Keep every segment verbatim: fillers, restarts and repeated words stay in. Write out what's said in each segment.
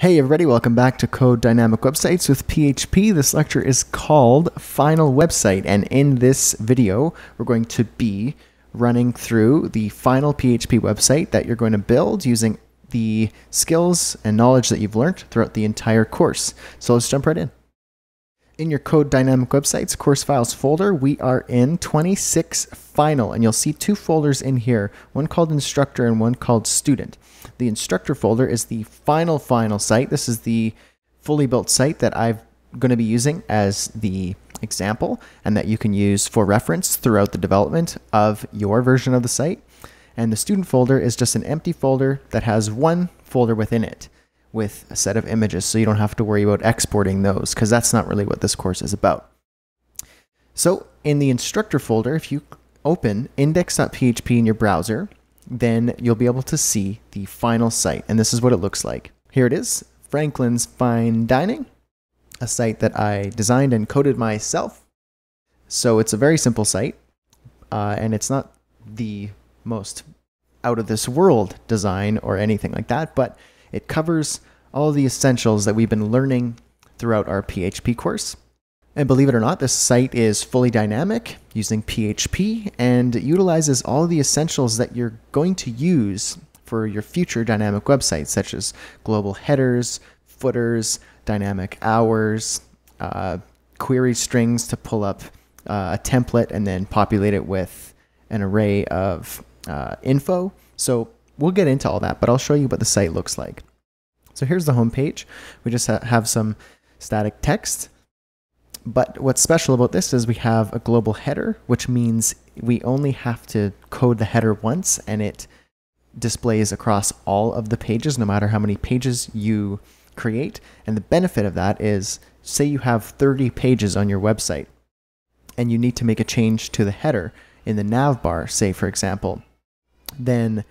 Hey everybody, welcome back to Code Dynamic Websites with P H P. This lecture is called Final Website, and in this video, we're going to be running through the final P H P website that you're going to build using the skills and knowledge that you've learned throughout the entire course. So let's jump right in. In your Code Dynamic Websites course files folder, we are in twenty-six final, and you'll see two folders in here, one called Instructor and one called Student. The instructor folder is the final, final site. This is the fully built site that I'm going to be using as the example and that you can use for reference throughout the development of your version of the site. And the student folder is just an empty folder that has one folder within it with a set of images. So you don't have to worry about exporting those because that's not really what this course is about. So in the instructor folder, if you open index dot P H P in your browser, then you'll be able to see the final site. And this is what it looks like. Here it is, Franklin's Fine Dining, a site that I designed and coded myself. So it's a very simple site, uh, and it's not the most out of this world design or anything like that, but it covers all the essentials that we've been learning throughout our P H P course. And believe it or not, this site is fully dynamic using P H P, and it utilizes all of the essentials that you're going to use for your future dynamic websites, such as global headers, footers, dynamic hours, uh, query strings to pull up uh, a template and then populate it with an array of uh, info. So we'll get into all that, but I'll show you what the site looks like. So here's the homepage. We just ha- have some static text. But what's special about this is we have a global header, which means we only have to code the header once and it displays across all of the pages, no matter how many pages you create. And the benefit of that is, say you have thirty pages on your website and you need to make a change to the header in the nav bar, say for example, then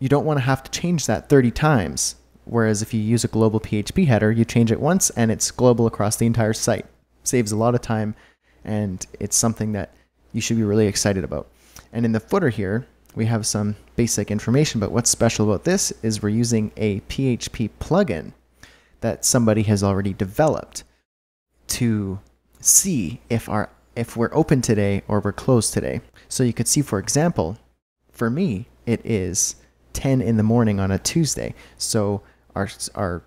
you don't want to have to change that thirty times. Whereas if you use a global P H P header, you change it once and it's global across the entire site. Saves a lot of time, and it's something that you should be really excited about. And in the footer here, we have some basic information, but what's special about this is we're using a P H P plugin that somebody has already developed to see if our if we're open today or we're closed today. So you could see, for example, for me, it is ten in the morning on a Tuesday. So our our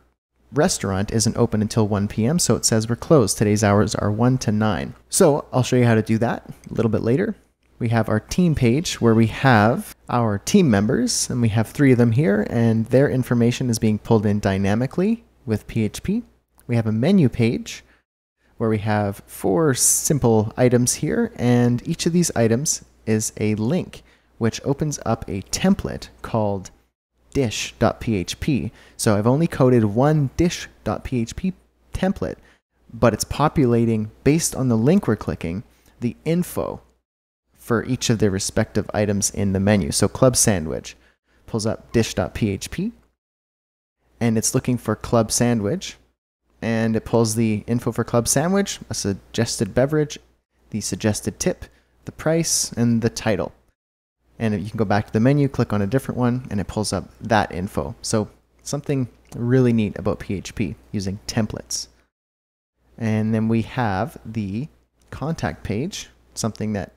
restaurant isn't open until one P M So it says we're closed. Today's hours are one to nine. So I'll show you how to do that a little bit later. We have our team page where we have our team members, and we have three of them here, and their information is being pulled in dynamically with P H P. We have a menu page where we have four simple items here, and each of these items is a link which opens up a template called dish dot P H P. So I've only coded one dish dot P H P template, but it's populating, based on the link we're clicking, the info for each of their respective items in the menu. So club sandwich pulls up dish dot P H P, and it's looking for club sandwich, and it pulls the info for club sandwich, a suggested beverage, the suggested tip, the price, and the title. And you can go back to the menu, click on a different one, and it pulls up that info. So something really neat about P H P using templates. And then we have the contact page. Something that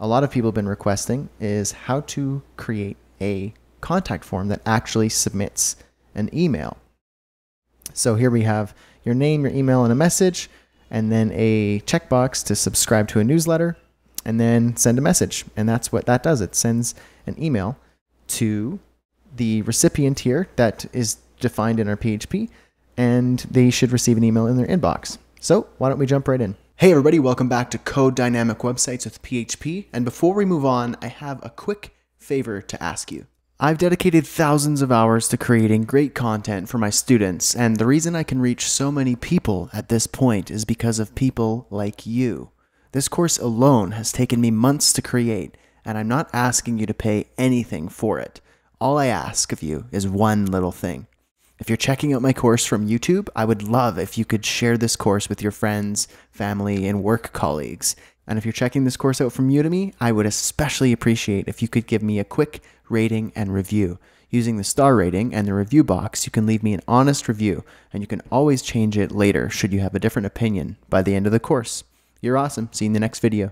a lot of people have been requesting is how to create a contact form that actually submits an email. So here we have your name, your email, and a message, and then a checkbox to subscribe to a newsletter, and then send a message. And that's what that does. It sends an email to the recipient here that is defined in our P H P, and they should receive an email in their inbox. So why don't we jump right in? Hey everybody, welcome back to Code Dynamic Websites with P H P. And before we move on, I have a quick favor to ask you. I've dedicated thousands of hours to creating great content for my students, and the reason I can reach so many people at this point is because of people like you. This course alone has taken me months to create, and I'm not asking you to pay anything for it. All I ask of you is one little thing. If you're checking out my course from YouTube, I would love if you could share this course with your friends, family, and work colleagues. And if you're checking this course out from Udemy, I would especially appreciate if you could give me a quick rating and review. Using the star rating and the review box, you can leave me an honest review, and you can always change it later should you have a different opinion by the end of the course. You're awesome. See you in the next video.